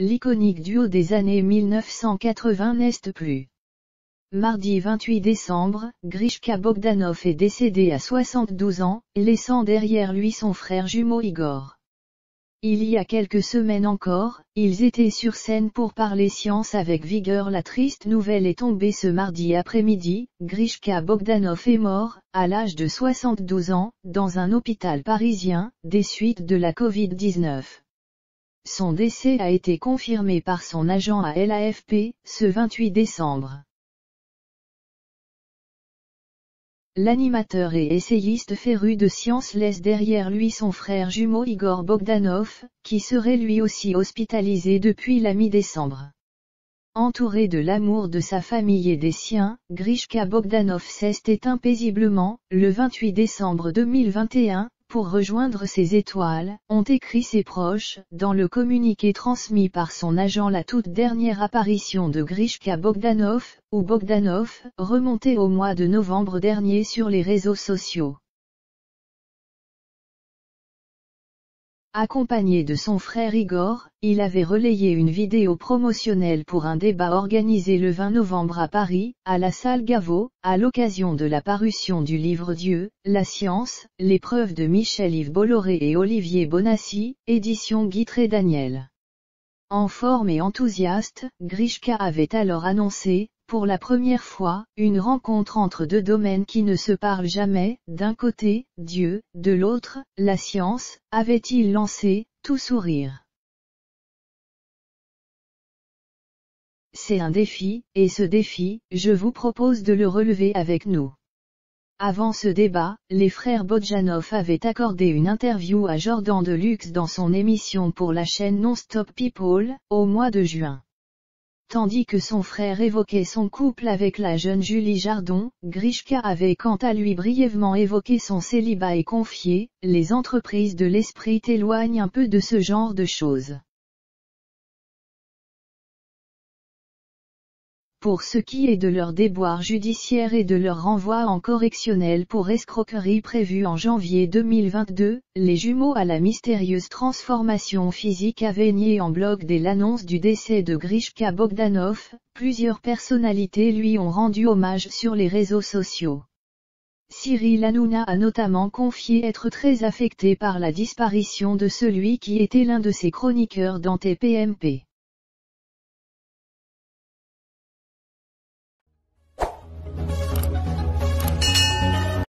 l'iconique duo des années 1980 n'est plus. Mardi 28 décembre, Grichka Bogdanoff est décédé à 72 ans, laissant derrière lui son frère jumeau Igor. Il y a quelques semaines encore, ils étaient sur scène pour parler science avec vigueur. La triste nouvelle est tombée ce mardi après-midi, Grichka Bogdanoff est mort, à l'âge de 72 ans, dans un hôpital parisien, des suites de la Covid-19. Son décès a été confirmé par son agent à l'AFP, ce 28 décembre. L'animateur et essayiste féru de science laisse derrière lui son frère jumeau Igor Bogdanoff, qui serait lui aussi hospitalisé depuis la mi-décembre. Entouré de l'amour de sa famille et des siens, Grichka Bogdanoff s'est éteint paisiblement, le 28 décembre 2021, pour rejoindre ses étoiles, ont écrit ses proches. Dans le communiqué transmis par son agent, la toute dernière apparition de Grichka Bogdanoff, ou Bogdanoff, remontait au mois de novembre dernier sur les réseaux sociaux. Accompagné de son frère Igor, il avait relayé une vidéo promotionnelle pour un débat organisé le 20 novembre à Paris, à la salle Gaveau, à l'occasion de la parution du livre Dieu, la science, l'épreuve de Michel Yves Bolloré et Olivier Bonassi, édition Guitré Daniel. En forme et enthousiaste, Grichka avait alors annoncé, pour la première fois, une rencontre entre deux domaines qui ne se parlent jamais, d'un côté, Dieu, de l'autre, la science, avait-il lancé, tout sourire. C'est un défi, et ce défi, je vous propose de le relever avec nous. Avant ce débat, les frères Bogdanoff avaient accordé une interview à Jordan Deluxe dans son émission pour la chaîne Non-Stop People, au mois de juin. Tandis que son frère évoquait son couple avec la jeune Julie Jardon, Grichka avait quant à lui brièvement évoqué son célibat et confié « Les entreprises de l'esprit t'éloignent un peu de ce genre de choses. » Pour ce qui est de leur déboire judiciaire et de leur renvoi en correctionnel pour escroquerie prévu en janvier 2022, les jumeaux à la mystérieuse transformation physique avaient nié en bloc dès l'annonce du décès de Grichka Bogdanoff. Plusieurs personnalités lui ont rendu hommage sur les réseaux sociaux. Cyril Hanouna a notamment confié être très affecté par la disparition de celui qui était l'un de ses chroniqueurs dans TPMP.